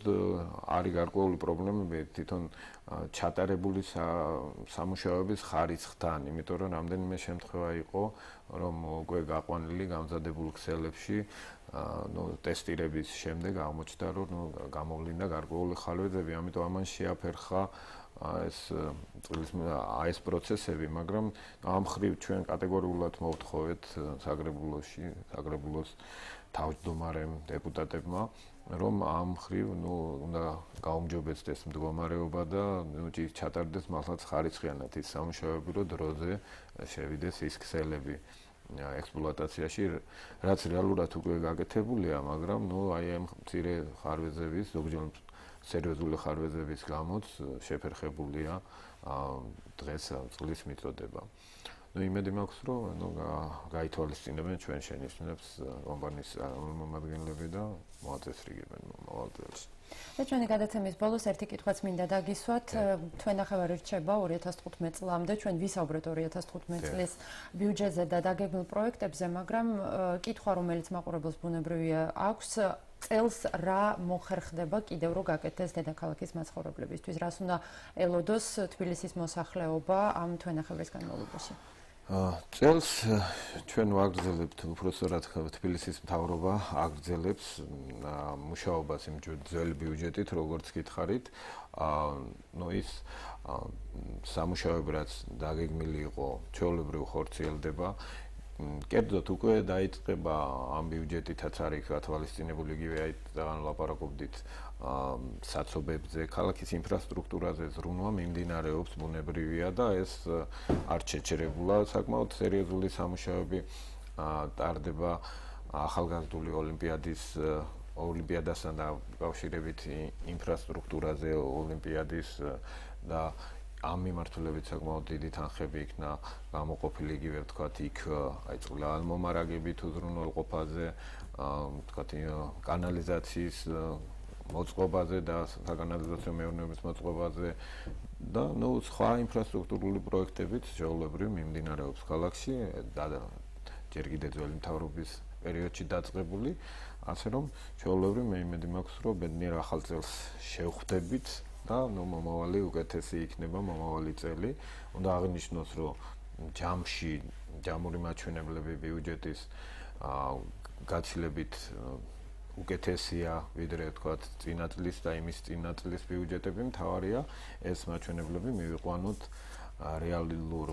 არის გარკვეული პრობლემები თვითონ ჩატარებული სამუშაოების ხარისხთან, იმიტომ რომ რამდენიმე შემთხვევა იყო, რომ უკვე გაყვანილი გამზადებულ ქსელებში ტესტირების შემდეგ აღმოჩნდა, რომ გამოვლინდა გარკვეული ხალვეძები, ამიტომ ამან შეაფერხა ეს პროცესები, მაგრამ ამ ხრივ ჩვენ კატეგორიულად მოვთხოვეთ საკრებულოში, საკრებულოს თავმჯდომარემ დეპუტატებმა, რომ ამ ხრივ უნდა გაუმჯობესდეს ეს მდგომარეობა და ჩატარდეს მართლაც ხარისხიანად ის სამუშაოები, რომ დროზე შევიდეს ის ქსელები ექსპლუატაციაში, რაც რეალურად უკვე გაკეთებულია, მაგრამ აი ამ მცირე ხარვეზების, ზოგჯერ სერიოზული ხარვეზების გამოც შეფერხებულია დღეს წყლის მიწოდება. Იმედი მაქვს, რომ გაითვალისწინებენ ჩვენ შენიშვნებს კომპანიის წარმომადგენლები და მოაწესრიგებენ მომავალ წელს. და ჩვენი გადაცემის ბოლოს ერთი კითხვაც მინდა დაგისვათ. თქვენ ახლა რჩება 2015 წლამდე, ჩვენ ვისაუბრეთ 2015 წლის ბიუჯეტზე და დაგეგმილ პროექტებზე, მაგრამ კითხვა, რომელიც მაყურებელს ბუნებრივია აქვს, წელს რა მოხერხდება კიდევ რო გაკეთდეს დედაქალაქის მაცხოვრებლებისთვის, რას უნდა ელოდოს თბილისის მოსახლეობა ამ თქვენ ახლის განმავლობაში? წელს ჩვენ ვაგრძელებთ, უბრალოდ თბილისის მთავრობა აგრძელებს მუშაობას იმ ძველ ბიუჯეტით, როგორც გითხარით, ის სამუშაოები, რაც დაგეგმილი იყო, ჩვეულებრივ ხორციელდება. კერძოდ უკვე დაიწყება ამ ბიუჯეტითაც არის გათვალისწინებული, იგივე დაან ლაპარაკობდით საცობებზე, ქალაქის ინფრასტრუქტურაზე ზრუნვა მიმდინარეობს, ბუნებრივია და ეს არ შეჩერებულა, საკმაოდ სერიოზული სამუშაოები ტარდება ახალგაზრდული ოლიმპიადასთან დაკავშირებით ინფრასტრუქტურაზე, ოლიმპიადის და ამ მიმართულებით საკმაოდ დიდი თანხები იქნა გამოყოფილი, იგივე ვთქვათ, იქ აი წყალმომარაგებით უზრუნველყოფაზე, ვთქვათ, კანალიზაციის მოწყობაზე და საკანალიზაციო მეურნეობის მოწყობაზე და სხვა ინფრასტრუქტურული პროექტებიც შეულებრივ მიმდინარეობს ქალაქში, ჯერ კიდევ ძველი მთავრობის პერიოდში დაწყებული, ასე რომ შეულებრივ მე იმედი მაქვს, რომ ბედნიერ ახალ წელს შევხვდებით და მომავალი უკეთესი იქნება, მომავალი წელი. Უნდა აღნიშნოს, რომ ჯამში ჯამური მაჩვენებლები ბიუჯეტის გაცილებით უკეთესია, ვიდრე თქვათ წინა წლის და იმის წინა წლის ბიუჯეტები. მთავარია ეს მაჩვენებლები მივიყვანოთ რეალურ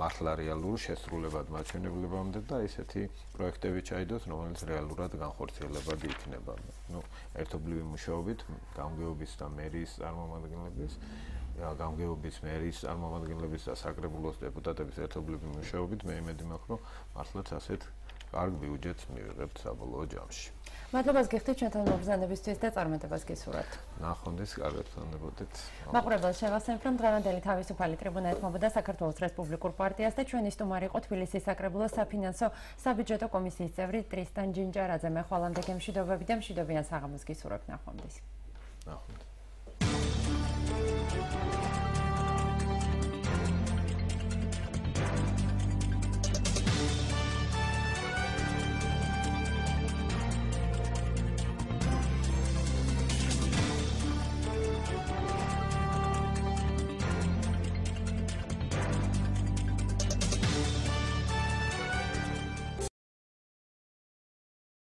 მართლა რეალურ შესრულებად მაჩვენებლებამდე და ესეთი პროექტები ჩაიდოს, რომელიც რეალურად განხორციელებადი იქნება. Ну, ერთობლივი მუშაობით გამგეობის და მერის წარმომადგენლების და საკრებულოს დეპუტატების ერთობლივი მუშაობით მე იმედი მაქვს, რომ მართლაც ასეთ კარგ ბიუჯეტს მივიღებთ საბოლოო ჯამში. Madlabas gifted Chantal Robzan, which is that Armataba's Gisurat. Now, on this carrot on the boat, Macrobel Shevasan from Dravandeli Tavis to Palitribunet, Mobadasa Cartos, Republican Party, as the Chinese to Mario Otvilisi Sacrabula Sapinanso, Sabijeto Commissis, every Tristan Ginger as a Meholand, the Kemshidova, Demshidovi and Saramus Gisurat. Now, on this.